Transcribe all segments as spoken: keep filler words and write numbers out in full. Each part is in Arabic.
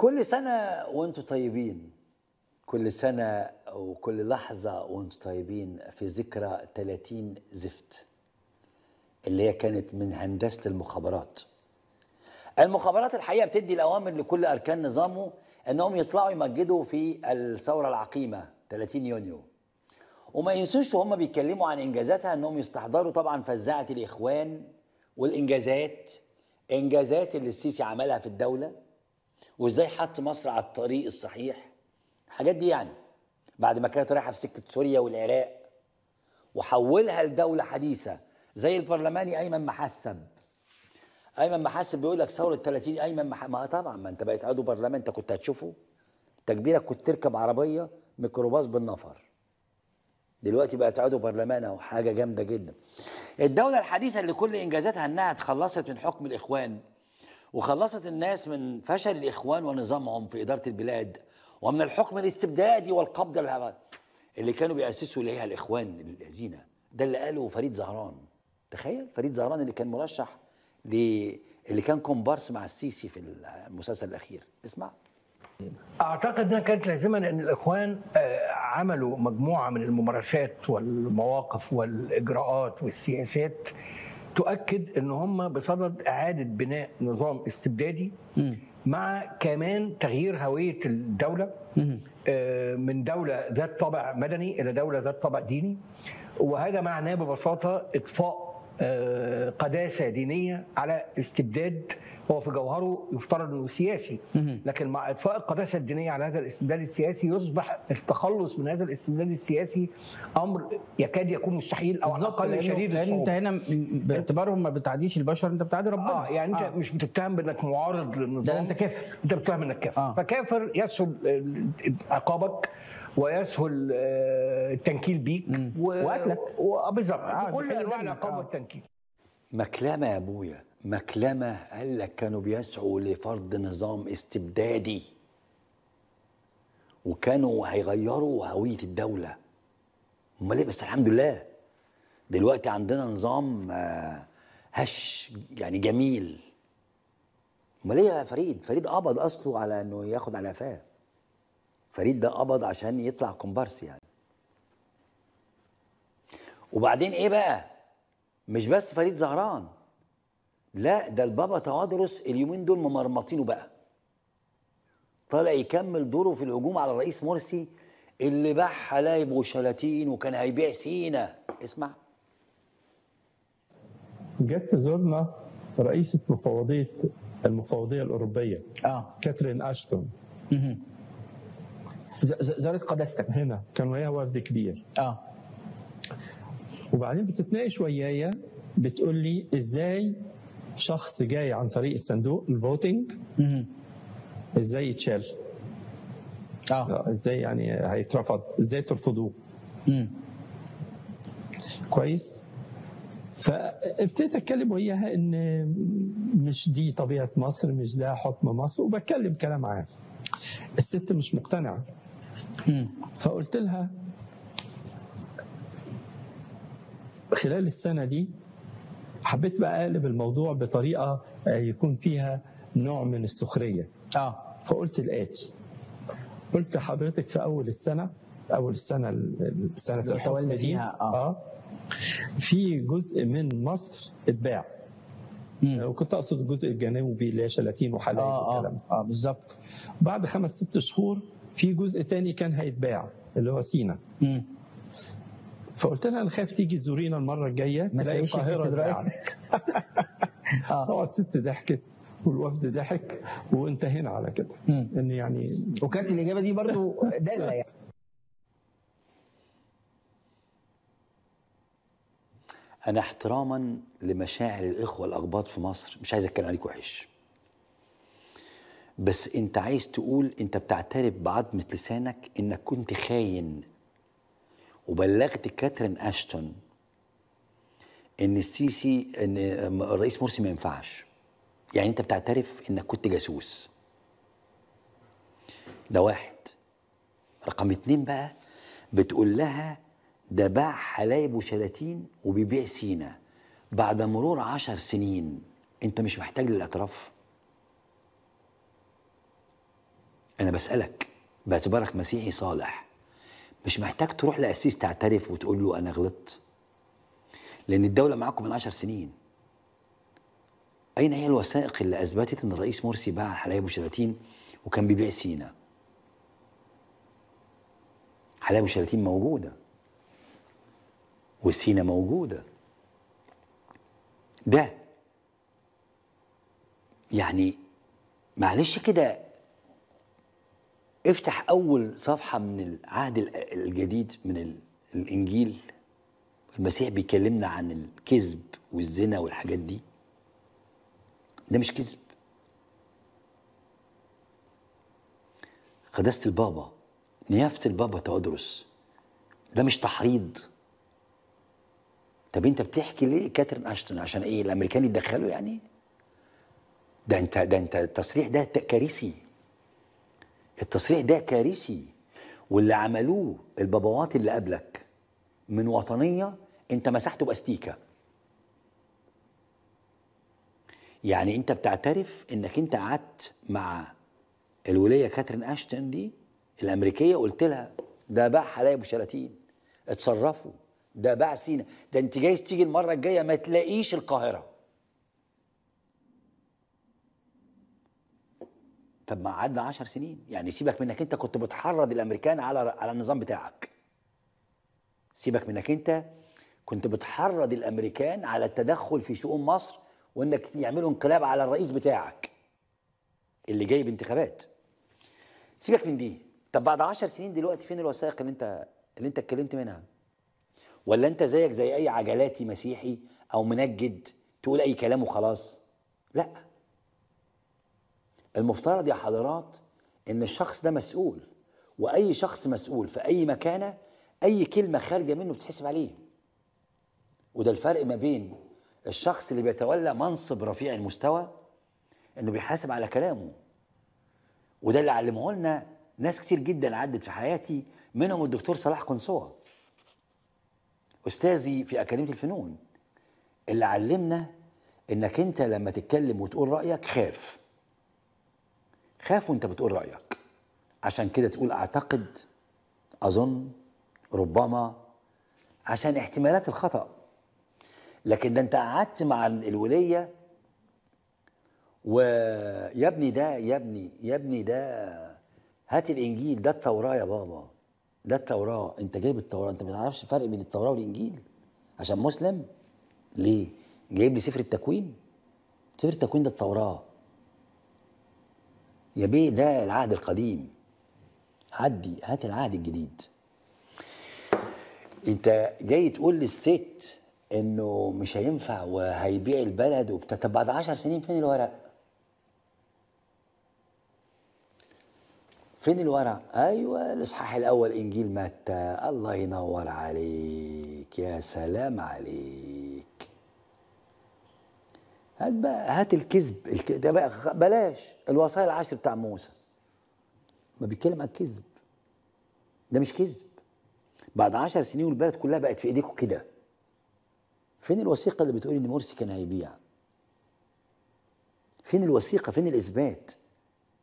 كل سنة وانتم طيبين، كل سنة وكل لحظة وانتم طيبين في ذكرى ثلاثين زفت اللي هي كانت من هندسة المخابرات. المخابرات الحقيقة بتدي الأوامر لكل أركان نظامه أنهم يطلعوا يمجدوا في الثورة العقيمة ثلاثين يونيو، وما ينسوش هم بيتكلموا عن إنجازاتها أنهم يستحضروا طبعا فزاعة الإخوان والإنجازات، إنجازات اللي السيسي عملها في الدولة وإزاي حط مصر على الطريق الصحيح، الحاجات دي يعني بعد ما كانت رايحة في سكة سوريا والعراق وحولها لدولة حديثة زي البرلماني أيمن محسب. أيمن محسب بيقول لك ثورة ثلاثين، أيمن محسب ما طبعا ما أنت بقيت عضو برلمان، أنت كنت هتشوفه تكبيرك كنت تركب عربية ميكروباص بالنفر، دلوقتي بقت عضو برلمان أو حاجة جامدة جدا. الدولة الحديثة اللي كل إنجازاتها إنها اتخلصت من حكم الإخوان وخلصت الناس من فشل الإخوان ونظامهم في إدارة البلاد ومن الحكم الاستبدادي والقبض الهربي اللي كانوا بيأسسوا إليها الإخوان الذين ده اللي قاله فريد زهران. تخيل فريد زهران اللي كان مرشح ل اللي كان كومبارس مع السيسي في المسلسل الأخير. اسمع. أعتقد أنها كانت لازمة لأن الإخوان عملوا مجموعة من الممارسات والمواقف والإجراءات والسياسات تؤكد أن هم بصدد إعادة بناء نظام استبدادي م. مع كمان تغيير هوية الدولة م. من دولة ذات طابع مدني إلى دولة ذات طابع ديني، وهذا معناه ببساطة إطفاء قداسة دينية على استبداد هو في جوهره يفترض انه سياسي، لكن مع اطفاء القداسه الدينيه على هذا الاستبداد السياسي يصبح التخلص من هذا الاستبداد السياسي امر يكاد يكون مستحيل او على الاقل شديد الصعوبه. انت هنا باعتبارهم ما بتعاديش البشر، انت بتعادي ربنا. اه يعني انت آه. مش بتتهم بانك معارض للنظام، ده انت كافر، انت بتتهم انك كافر. آه. فكافر يسهل عقابك ويسهل التنكيل بيك وقتلك. بالظبط، كل انواع العقاب والتنكيل. مكلمه يا ابويا، مكلمة. قال لك كانوا بيسعوا لفرض نظام استبدادي وكانوا هيغيروا هوية الدولة. امال ايه؟ بس الحمد لله دلوقتي عندنا نظام هش يعني جميل. امال ايه يا فريد؟ فريد قبض اصله على انه ياخد على قفاه. فريد ده قبض عشان يطلع كومبارس يعني. وبعدين ايه بقى؟ مش بس فريد زهران، لا ده البابا تواضروس اليومين دول ممرمطينه بقى، طالع يكمل دوره في الهجوم على الرئيس مرسي اللي باع حلايب وشلاتين وكان هيبيع سينا. اسمع. جت تزورنا رئيسة مفوضية المفوضية الأوروبية اه كاترين أشتون. اها زارت قداستك هنا، كان وياها وفد كبير. اه وبعدين بتتناقش ويايا، بتقول لي ازاي شخص جاي عن طريق الصندوق الفوتينج ازاي يتشال؟ اه ازاي يعني هيترفض؟ ازاي ترفضوه؟ كويس؟ فابتديت اتكلم وياها ان مش دي طبيعه مصر، مش ده حكم مصر، وبتكلم كلام عام. الست مش مقتنعه. مم. فقلت لها خلال السنه دي حبيت بقى اقلب الموضوع بطريقه يكون فيها نوع من السخريه. اه فقلت الاتي، قلت حضرتك في اول السنه اول السنه سنه الحكم دي اه في جزء من مصر اتباع، وكنت اقصد الجزء الجنوبي اللي هي شلاتين وحلايب والكلام ده. اه اه بالظبط. بعد خمس ست شهور في جزء تاني كان هيتباع اللي هو سينا. امم فقلت لها انا خايف تيجي تزورينا المره الجايه تلاقي القاهره اتباعت. طبعا الست ضحكت والوفد ضحك وانتهينا على كده. ان يعني وكانت الاجابه دي برضو داله يعني. انا احتراما لمشاعر الاخوه الاقباط في مصر مش عايز اتكلم عليك وحش، بس انت عايز تقول انت بتعترف بعظمه لسانك انك كنت خاين، وبلغت كاترين أشتون ان السيسي ان الرئيس مرسي ما ينفعش، يعني انت بتعترف انك كنت جاسوس. ده واحد. رقم اتنين بقى بتقول لها ده باع حلايب وشلاتين وبيبيع سينا بعد مرور عشر سنين، انت مش محتاج للاعتراف؟ أنا بسألك باعتبارك مسيحي صالح، مش محتاج تروح لقسيس تعترف وتقول له أنا غلطت، لأن الدولة معاكم من عشر سنين. أين هي الوثائق اللي أثبتت أن الرئيس مرسي باع حلايب وشلاتين وكان بيبيع سينا؟ حلايب وشلاتين موجودة والسينا موجودة. ده يعني معلش كده افتح أول صفحة من العهد الجديد من الإنجيل، المسيح بيكلمنا عن الكذب والزنا والحاجات دي، ده مش كذب. قداسة البابا، نيافة البابا تواضروس، ده مش تحريض. طب انت بتحكي ليه كاترين أشتون؟ عشان ايه الامريكان يتدخلوا يعني؟ ده انت ده انت التصريح ده كارثي. التصريح ده كارثي، واللي عملوه الباباوات اللي قبلك من وطنيه انت مسحته باستيكه. يعني انت بتعترف انك انت قعدت مع الوليه كاترين أشتون دي الامريكيه وقلت لها ده باع حلايب وشلاتين، اتصرفوا، ده باع سينا، ده انت جايز تيجي المره الجايه ما تلاقيش القاهره. طب ما قعدنا عشر سنين، يعني سيبك منك انت كنت بتحرض الامريكان على على النظام بتاعك. سيبك منك انت كنت بتحرض الامريكان على التدخل في شؤون مصر وانك يعملوا انقلاب على الرئيس بتاعك اللي جاي بانتخابات. سيبك من دي. طب بعد عشر سنين دلوقتي فين الوثائق اللي انت اللي انت اتكلمت منها؟ ولا انت زيك زي اي عجلاتي مسيحي او منجد تقول اي كلام وخلاص؟ لا، المفترض يا حضرات ان الشخص ده مسؤول، واي شخص مسؤول في اي مكانه اي كلمه خارجه منه بتحسب عليه. وده الفرق ما بين الشخص اللي بيتولى منصب رفيع المستوى انه بيحاسب على كلامه، وده اللي علموه لنا ناس كتير جدا عدت في حياتي، منهم الدكتور صلاح قنصوه استاذي في اكاديميه الفنون، اللي علمنا انك انت لما تتكلم وتقول رايك خاف خاف وانت بتقول رايك، عشان كده تقول اعتقد، اظن، ربما، عشان احتمالات الخطا. لكن ده انت قعدت مع الوليه ويا ابني ده يا ابني يا ابني ده هات الانجيل، ده التوراه يا بابا، ده التوراه، انت جايب التوراه، انت ما تعرفش الفرق بين التوراه والانجيل عشان مسلم؟ ليه؟ جايب لي سفر التكوين؟ سفر التكوين ده التوراه يا بيه، ده العهد القديم، عدي هات العهد الجديد. انت جاي تقول للست انه مش هينفع وهيبيع البلد وبتاع، طب بعد عشر سنين فين الورق؟ فين الورق؟ ايوه الاصحاح الاول انجيل متى. الله ينور عليك، يا سلام عليك. هات بقى، هات الكذب، ده بقى بلاش. الوصايا العشر بتاع موسى ما بيتكلم عن الكذب، ده مش كذب. بعد عشر سنين والبلد كلها بقت في ايديكوا كده، فين الوثيقه اللي بتقول ان مرسي كان هيبيع؟ فين الوثيقه؟ فين الاثبات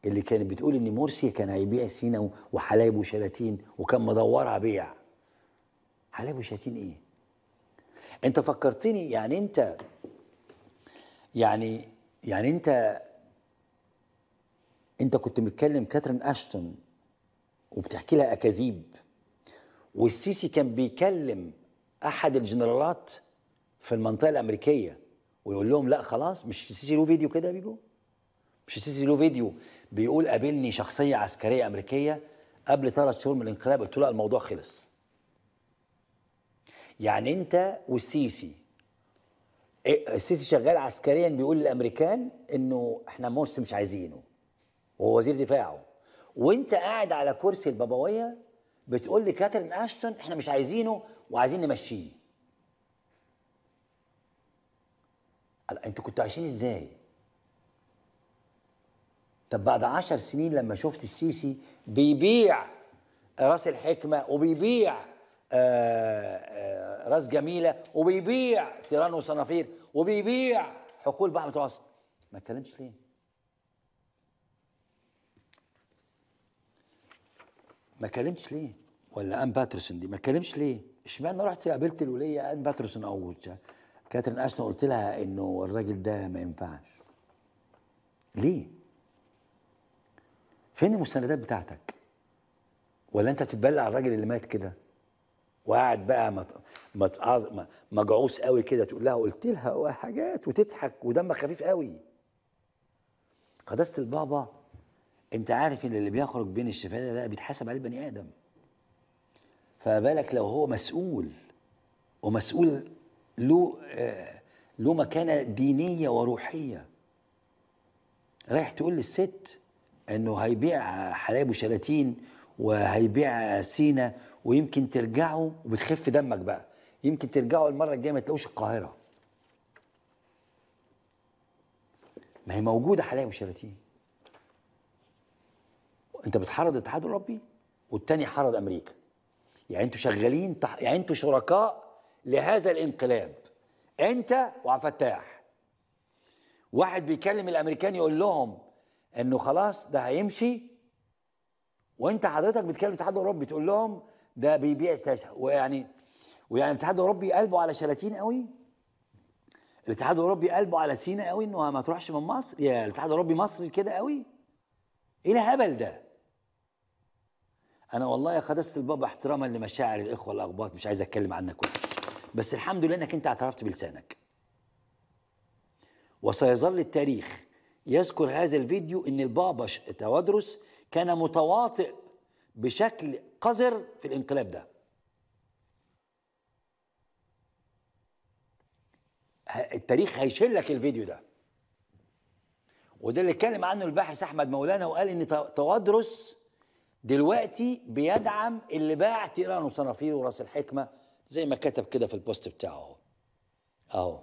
اللي كانت بتقول ان مرسي كان هيبيع سينا وحلايب وشلاتين وكان مدورها بيع حلايب وشلاتين؟ ايه انت فكرتني، يعني انت يعني يعني انت انت كنت متكلم كاترين أشتون وبتحكي لها اكاذيب، والسيسي كان بيكلم احد الجنرالات في المنطقه الامريكيه ويقول لهم لا خلاص. مش السيسي له فيديو كده بيجو؟ مش السيسي له فيديو بيقول قابلني شخصيه عسكريه امريكيه قبل ثلاث شهور من الانقلاب قلت له الموضوع خلص. يعني انت والسيسي، السيسي شغال عسكريا بيقول للامريكان انه احنا مرسي مش عايزينه وهو وزير دفاعه، وانت قاعد على كرسي البابويه بتقول لكاترين أشتون احنا مش عايزينه وعايزين نمشيه. انتوا كنتوا عايشين ازاي؟ طب بعد عشر سنين لما شفت السيسي بيبيع راس الحكمه وبيبيع آآ آآ راس جميله وبيبيع تيران وصنافير وبيبيع حقول بحر متوسط، ما اتكلمتش ليه؟ ما كلمتش ليه؟ ولا أم باترسون دي ما كلمتش ليه؟ اشمعنى رحت قابلت الولية أم باترسون أو كاترين أشتون قلت لها إنه الراجل ده ما ينفعش؟ ليه؟ فين المستندات بتاعتك؟ ولا أنت بتتبلع على الراجل اللي مات كده؟ وقعد بقى مت... متعز... مجعوس قوي كده تقول لها قلت لها حاجات وتضحك ودمك خفيف قوي. قداسة البابا انت عارف ان اللي بيخرج بين الشفايف ده بيتحاسب عليه بني ادم. فبالك لو هو مسؤول ومسؤول له آه... له مكانه دينيه وروحيه. رايح تقول للست انه هيبيع حلايب وشلاتين وهيبيع سينا ويمكن ترجعوا وبتخف دمك بقى، يمكن ترجعوا المره الجايه ما تلاقوش القاهره. ما هي موجوده حلايب وشلاتين. انت بتحرض الاتحاد الاوروبي والتاني حرض امريكا. يعني انتوا شغالين تح... يعني انتوا شركاء لهذا الانقلاب. انت وعبد الفتاح. واحد بيكلم الامريكان يقول لهم انه خلاص ده هيمشي وانت حضرتك بتكلم الاتحاد الاوروبي تقول لهم ده بيبيع تسع ويعني ويعني الاتحاد الاوروبي قلبه على شلاتين قوي. الاتحاد الاوروبي قلبه على سينا قوي انه ما تروحش من مصر. يا الاتحاد الاوروبي مصري كده قوي. ايه الهبل ده؟ انا والله يا قداسه البابا احتراما لمشاعر الاخوه الاغباط مش عايز اتكلم عنك وحش، بس الحمد لله انك انت اعترفت بلسانك. وسيظل التاريخ يذكر هذا الفيديو ان البابا تواضروس كان متواطئ بشكل قذر في الانقلاب ده. التاريخ هيشيل لك الفيديو ده. وده اللي اتكلم عنه الباحث احمد مولانا وقال ان تواضروس دلوقتي بيدعم اللي باع تيران وصنافير وراس الحكمه زي ما كتب كده في البوست بتاعه اهو.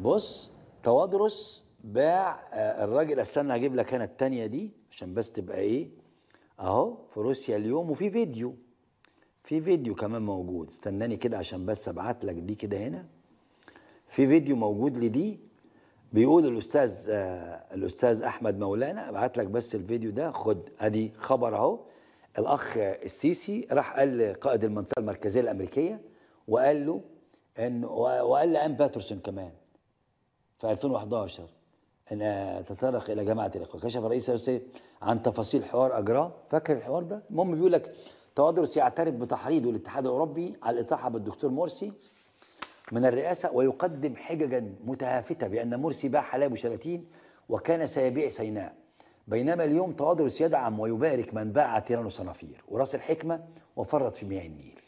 بص تواضروس باع الراجل. استنى هجيب لك انا الثانيه دي عشان بس تبقى ايه اهو في روسيا اليوم. وفي فيديو في فيديو كمان موجود. استناني كده عشان بس ابعت لك دي كده هنا. في فيديو موجود لدي بيقول الاستاذ آه الاستاذ احمد مولانا. ابعت لك بس الفيديو ده. خد ادي خبر اهو. الاخ السيسي راح قال لقائد المنطقه المركزيه الامريكيه وقال له ان وقال لأم باترسون كمان في ألفين وأحد عشر ان تطرق الى جماعه الاخوه. كشف الرئيس الروسي عن تفاصيل حوار اجراه. فاكر الحوار ده؟ المهم بيقول لك تواضروس يعترف بتحريضه للاتحاد الاوروبي على الاطاحه بالدكتور مرسي من الرئاسه ويقدم حججا متهافته بان مرسي باع حلايب وشلاتين وكان سيبيع سيناء. بينما اليوم تواضروس يدعم ويبارك من باع تيران وصنافير وراس الحكمه وفرط في مياه النيل.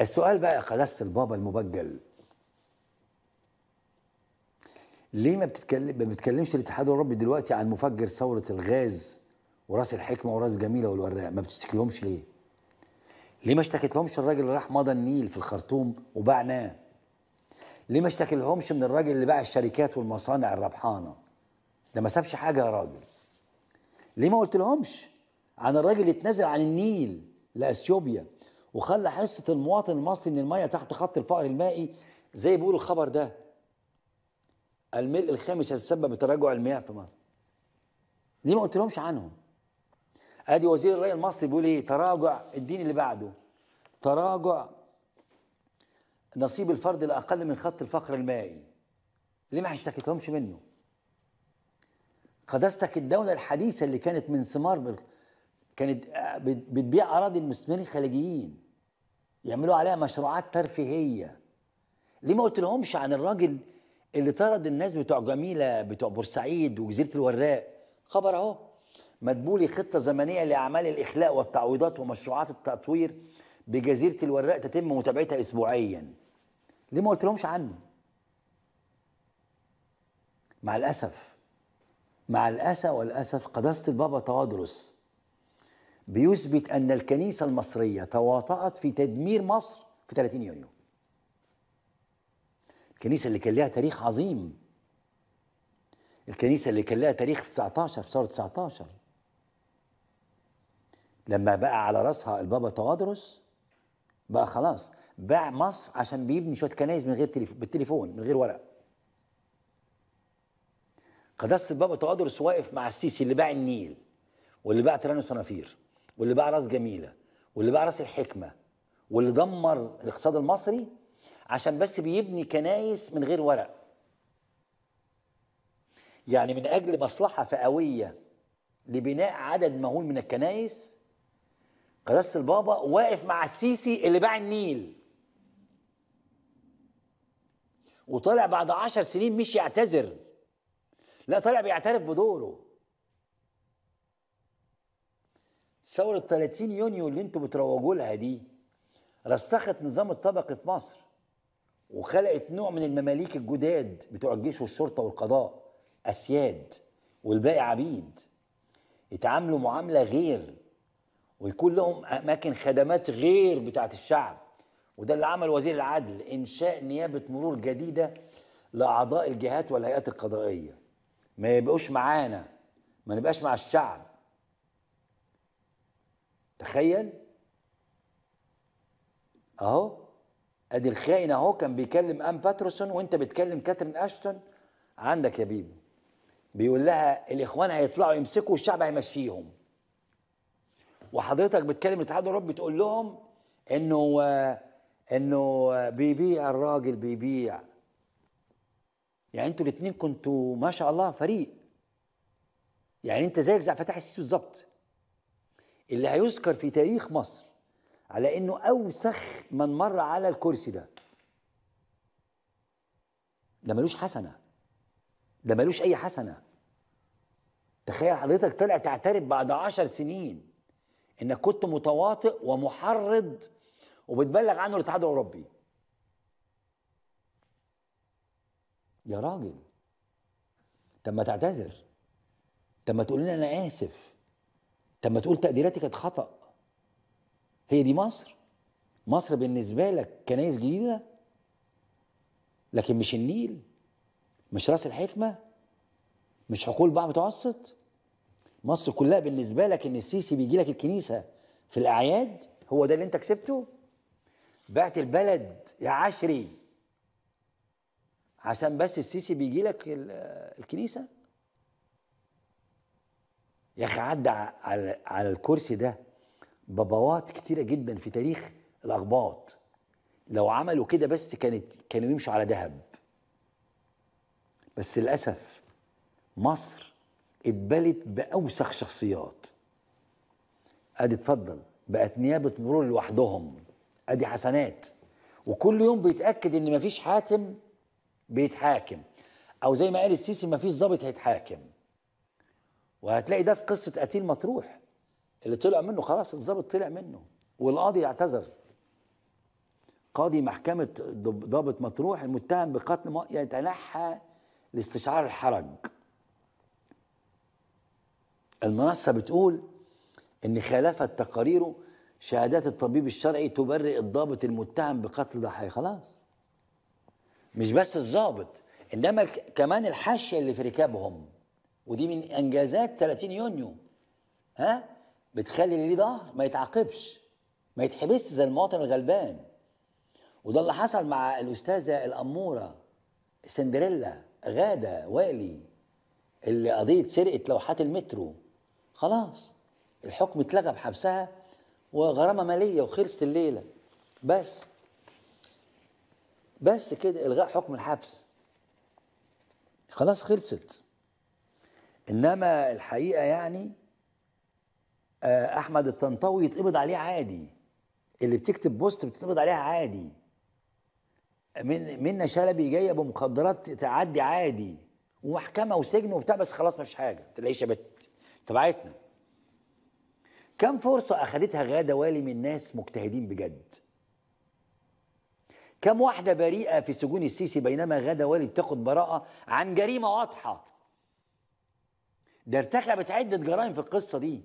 السؤال بقى يا قداسه البابا المبجل، ليه ما بتتكلم ما بتتكلمش الاتحاد الاوروبي دلوقتي عن مفجر ثوره الغاز وراس الحكمه وراس جميله والوراق؟ ما بتشتكيلهمش ليه؟ ليه ما اشتكيتلهمش الراجل اللي راح مضى النيل في الخرطوم وباعناه؟ ليه ما اشتكيلهمش من الراجل اللي باع الشركات والمصانع الربحانه؟ ده ما سابش حاجه يا راجل. ليه ما قلتلهمش عن الراجل اللي اتنازل عن النيل لاثيوبيا وخلى حصه المواطن المصري من الميه تحت خط الفقر المائي زي بيقولوا الخبر ده؟ الملء الخامس هيتسبب بتراجع المياه في مصر. ليه ما قلتلهمش عنهم؟ ادي وزير الري المصري بيقول ايه؟ تراجع الدين اللي بعده تراجع نصيب الفرد الاقل من خط الفقر المائي. ليه ما اشتكيتهمش منه؟ قداستك الدوله الحديثه اللي كانت من ثمار كانت بتبيع اراضي المستثمرين الخليجيين يعملوا عليها مشروعات ترفيهيه. ليه ما قلتلهمش عن الراجل اللي طرد الناس بتوع جميله بتوع بورسعيد وجزيره الوراق؟ خبر اهو. مدبولي خطة زمنية لأعمال الإخلاء والتعويضات ومشروعات التطوير بجزيرة الوراق تتم متابعتها أسبوعياً. ليه ما قلتلهمش عنه؟ مع الأسف مع الأسى والأسف قداسة البابا تواضروس بيثبت أن الكنيسة المصرية تواطأت في تدمير مصر في ثلاثين يونيو. الكنيسة اللي كان لها تاريخ عظيم. الكنيسة اللي كان لها تاريخ في تسعتاشر في ثورة تسعتاشر. لما بقى على راسها البابا تواضروس بقى خلاص باع مصر عشان بيبني شويه كنايس من غير تليف... بالتليفون من غير ورق. قداسه البابا تواضروس واقف مع السيسي اللي باع النيل واللي باع تيران وصنافير واللي باع راس جميله واللي باع راس الحكمه واللي دمر الاقتصاد المصري عشان بس بيبني كنايس من غير ورق. يعني من اجل مصلحه فئويه لبناء عدد مهول من الكنايس قداسه البابا واقف مع السيسي اللي باع النيل وطلع بعد عشر سنين مش يعتذر، لا طلع بيعترف بدوره. ثورة ثلاثين يونيو اللي انتوا بتروجوا لها دي رسخت نظام الطبقي في مصر وخلقت نوع من المماليك الجداد بتوع الجيش والشرطة والقضاء، أسياد والباقي عبيد، يتعاملوا معاملة غير ويكون لهم أماكن خدمات غير بتاعت الشعب. وده اللي عمل وزير العدل، إنشاء نيابة مرور جديدة لأعضاء الجهات والهيئات القضائية، ما يبقوش معانا، ما نبقاش مع الشعب. تخيل اهو، ادي الخاين اهو كان بيكلم ام باترسون وانت بتكلم كاترين أشتون عندك يا بيبي، بيقول لها الاخوان هيطلعوا يمسكوا والشعب هيمشيهم، وحضرتك بتكلم الاتحاد الاوروبي تقول لهم انه انه بيبيع الراجل بيبيع. يعني انتوا الاثنين كنتوا ما شاء الله فريق، يعني انت زيك زي فتحي السيسي بالظبط، اللي هيذكر في تاريخ مصر على انه اوسخ من مر على الكرسي ده. ده ملوش حسنه، ده ملوش اي حسنه. تخيل حضرتك طلع تعترف بعد عشر سنين انك كنت متواطئ ومحرض وبتبلغ عنه الاتحاد الاوروبي. يا راجل طب ما تعتذر، طب ما تقول لنا انا اسف، طب ما تقول تقديراتي كانت خطأ. هي دي مصر؟ مصر بالنسبة لك كنايس جديدة، لكن مش النيل، مش راس الحكمة، مش حقول بقى متوسط. مصر كلها بالنسبة لك ان السيسي بيجي لك الكنيسة في الأعياد، هو ده اللي انت كسبته؟ بعت البلد يا عشري عشان بس السيسي بيجي لك الكنيسة؟ يا اخي عدى على على الكرسي ده باباوات كتيره جدا في تاريخ الاغباط، لو عملوا كده بس كانت كانوا يمشوا على ذهب. بس للاسف مصر اتبلت باوسخ شخصيات. ادي اتفضل بقت نيابه مرور لوحدهم، ادي حسنات، وكل يوم بيتاكد ان مفيش حاتم بيتحاكم، او زي ما قال السيسي مفيش ضابط هيتحاكم. وهتلاقي ده في قصة قتيل مطروح اللي طلع منه خلاص، الضابط طلع منه والقاضي اعتذر. قاضي محكمة ضابط مطروح المتهم بقتل يتنحى لاستشعار الحرج. المنصة بتقول إن خلافت تقاريره شهادات الطبيب الشرعي تبرئ الضابط المتهم بقتل ضحايا. خلاص مش بس الضابط، إنما كمان الحاشية اللي في ركابهم، ودي من انجازات ثلاثين يونيو. ها بتخلي اللي ليه ظهر ما يتعاقبش، ما يتحبسش زي المواطن الغلبان. وده اللي حصل مع الاستاذه الاموره السندريلا غاده والي اللي قضيه سرقه لوحات المترو، خلاص الحكم اتلغى بحبسها وغرامه ماليه وخلصت الليله. بس بس كده الغاء حكم الحبس، خلاص خلصت. انما الحقيقه يعني احمد الطنطاوي يتقبض عليه عادي، اللي بتكتب بوست بتتقبض عليها عادي، من منى شلبي جايه بمخدرات تعدي عادي، ومحكمه وسجن وبتاع، بس خلاص مفيش حاجه، تلاقيش يا بت تبعتنا. كم فرصه اخذتها غاده والي من ناس مجتهدين بجد؟ كم واحده بريئه في سجون السيسي، بينما غاده والي بتاخد براءه عن جريمه واضحه. ده ارتكبت عدة جرائم في القصة دي.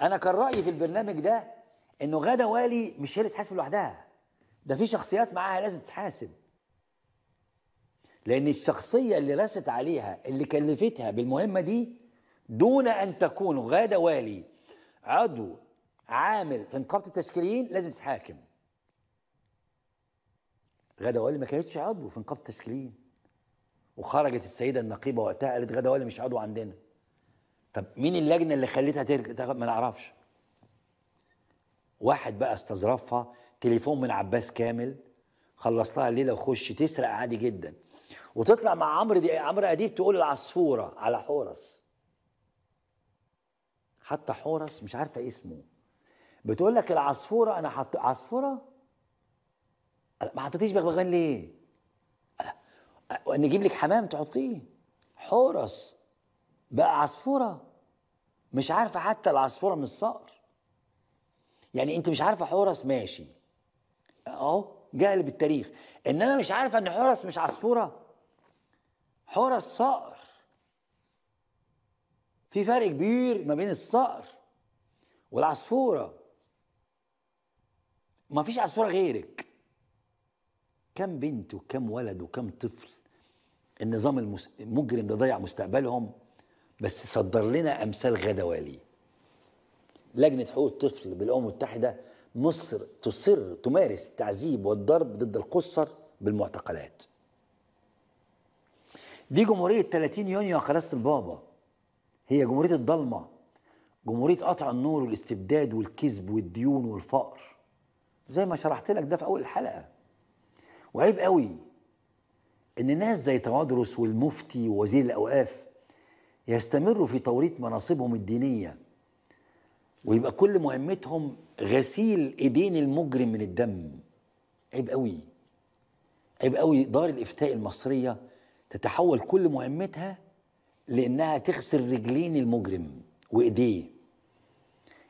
أنا كان رأيي في البرنامج ده إنه غادة والي مش هي اللي تحاسب لوحدها، ده في شخصيات معاها لازم تتحاسب. لأن الشخصية اللي رست عليها، اللي كلفتها بالمهمة دي، دون أن تكون غادة والي عضو عامل في نقابة التشكيليين، لازم تتحاكم. غادة والي ما كانتش عضو في نقابة التشكيليين، وخرجت السيده النقيبه وقتها قالت غادة والي مش عضو عندنا. طب مين اللجنه اللي خلتها ترجع؟ ما نعرفش. واحد بقى استظرفها، تليفون من عباس كامل، خلصتها الليله وخش تسرق عادي جدا وتطلع مع عمرو دي عمرو أديب تقول العصفوره على حورس. حتى حورس مش عارفه اسمه بتقول لك العصفوره انا حط عصفوره؟ ما حطيتيش بغبغان ليه؟ نجيب لك حمام تحطيه. حورس بقى عصفوره، مش عارفه حتى العصفوره من الصقر. يعني انت مش عارفه حورس ماشي اهو، جهل بالتاريخ، انما مش عارفه ان حورس مش عصفوره، حورس صقر. في فرق كبير ما بين الصقر والعصفوره. ما فيش عصفوره غيرك. كم بنت وكم ولد وكم طفل النظام المجرم ده ضيع مستقبلهم بس صدر لنا امثال غادة والي. لجنه حقوق الطفل بالامم المتحده مصر تصر تمارس التعذيب والضرب ضد القُصّر بالمعتقلات. دي جمهوريه ثلاثين يونيو يا خلاصة البابا، هي جمهوريه الضلمه، جمهوريه قطع النور والاستبداد والكذب والديون والفقر، زي ما شرحت لك ده في اول الحلقه. وعيب قوي ان ناس زي تواضروس والمفتي ووزير الاوقاف يستمروا في توريط مناصبهم الدينيه ويبقى كل مهمتهم غسيل ايدين المجرم من الدم. عيب قوي، عيب قوي. دار الافتاء المصريه تتحول كل مهمتها لانها تغسل رجلين المجرم وايديه.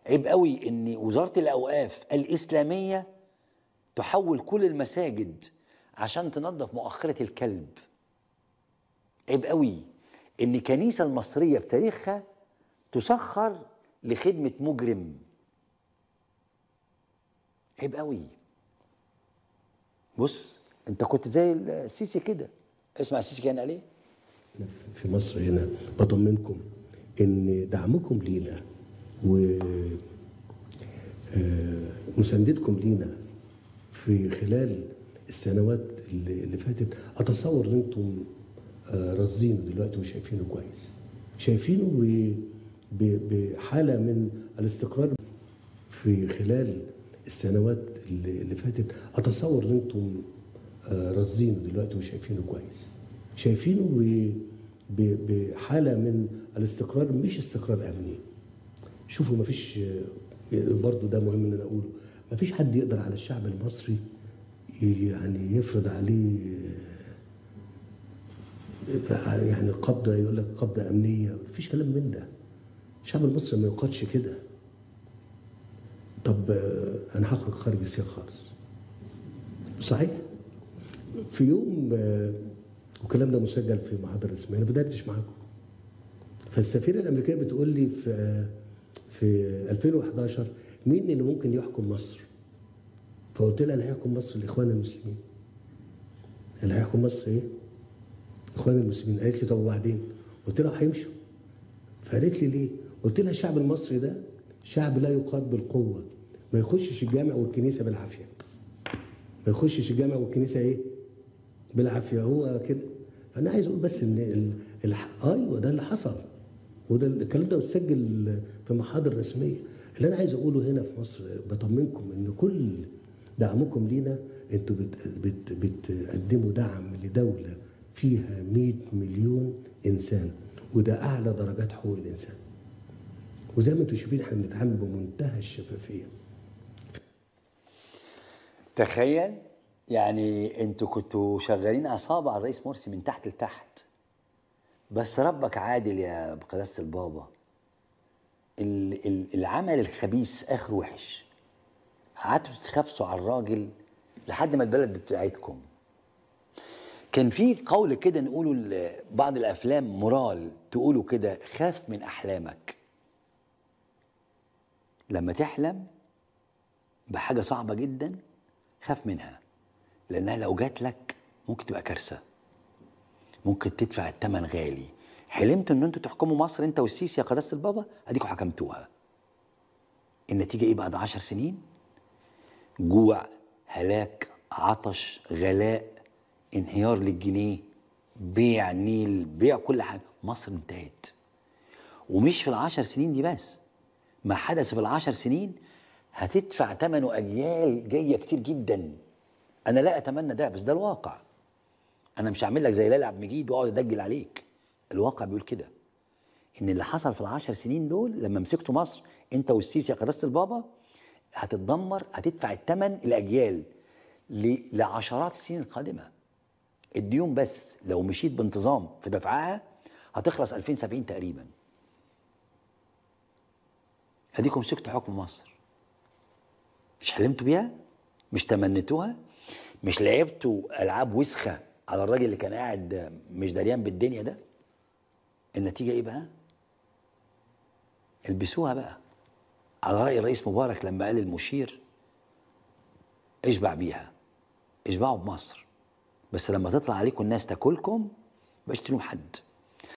عيب قوي ان وزاره الاوقاف الاسلاميه تحول كل المساجد عشان تنظف مؤخره الكلب. عيب قوي ان الكنيسه المصريه بتاريخها تسخر لخدمة مجرم. عيب قوي. بص انت كنت زي السيسي كده، اسمع السيسي كان قال ايه؟ في مصر هنا بطمنكم ان دعمكم لينا ومساندتكم لينا في خلال السنوات اللي فاتت اتصور ان انتم راضيينه دلوقتي وشايفينه كويس، شايفينه و بحالة من الاستقرار. في خلال السنوات اللي فاتت أتصور إن أنتم راضيينه دلوقتي وشايفينه كويس، شايفينه بحالة من الاستقرار، مش استقرار أمني. شوفوا مفيش، برضه ده مهم إن أنا أقوله، مفيش حد يقدر على الشعب المصري يعني يفرض عليه يعني قبضة، يقول لك قبضة أمنية، مفيش كلام من ده. الشعب المصري ما يقادش كده. طب انا هخرج خارج السياق خالص. صحيح في يوم، والكلام ده مسجل في محاضره اسمها، انا بداتش معاكم، فالسفيره الامريكيه بتقول لي في في ألفين وأحد عشر مين اللي ممكن يحكم مصر؟ فقلت لها اللي هيحكم مصر الاخوان المسلمين. اللي هيحكم مصر ايه؟ الاخوان المسلمين. قالت لي طب وبعدين؟ قلت لها هيمشوا. فقالت لي ليه؟ قلت لها الشعب المصري ده شعب لا يقاد بالقوه، ما يخشش الجامع والكنيسه بالعافيه. ما يخشش الجامع والكنيسه ايه؟ بالعافيه، هو كده. فانا عايز اقول بس ان ال... ال... ايوه ده اللي حصل، وده الكلام ده بيتسجل في محاضر رسميه. اللي انا عايز اقوله هنا في مصر بطمنكم ان كل دعمكم لينا، انتوا بت... بت... بتقدموا دعم لدوله فيها مئة مليون انسان، وده أعلى درجات حقوق الإنسان. وزي ما انتم شايفين احنا بنتعامل بمنتهى الشفافية. تخيل يعني انتوا كنتوا شغالين عصابة على الرئيس مرسي من تحت لتحت. بس ربك عادل يا قداسة البابا. العمل الخبيث آخر وحش. قعدتوا تتخبسوا على الراجل لحد ما البلد بتاعتكم. كان في قول كده نقوله بعض الافلام، مورال تقوله كده، خاف من احلامك. لما تحلم بحاجه صعبه جدا خاف منها، لانها لو جات لك ممكن تبقى كارثه، ممكن تدفع الثمن غالي. حلمت ان انتوا تحكموا مصر انت والسيسي يا قداسه البابا، اديكوا حكمتوها. النتيجه ايه بعد عشر سنين؟ جوع، هلاك، عطش، غلاء، انهيار للجنيه، بيع النيل، بيع كل حاجه، مصر انتهت. ومش في العشر سنين دي بس، ما حدث في العشر سنين هتدفع ثمنه اجيال جايه كتير جدا. انا لا اتمنى ده، بس ده الواقع. انا مش هعمل لك زي ليلى عبد المجيد واقعد ادجل عليك. الواقع بيقول كده، ان اللي حصل في العشر سنين دول لما مسكتوا مصر انت والسيسي يا قداسه البابا هتتدمر، هتدفع الثمن الاجيال لعشرات السنين القادمه. الديون بس لو مشيت بانتظام في دفعها هتخلص ألفين وسبعين تقريبا. اديكم مسكتوا حكم مصر، مش حلمتوا بيها، مش تمنيتوها، مش لعبتوا العاب وسخه على الراجل اللي كان قاعد مش دريان بالدنيا ده. النتيجه ايه بقى؟ البسوها بقى على راي الرئيس مبارك لما قال المشير اشبع بيها. اشبعوا بمصر، بس لما تطلع عليكم الناس تاكلكم مبقاش تلوم حد.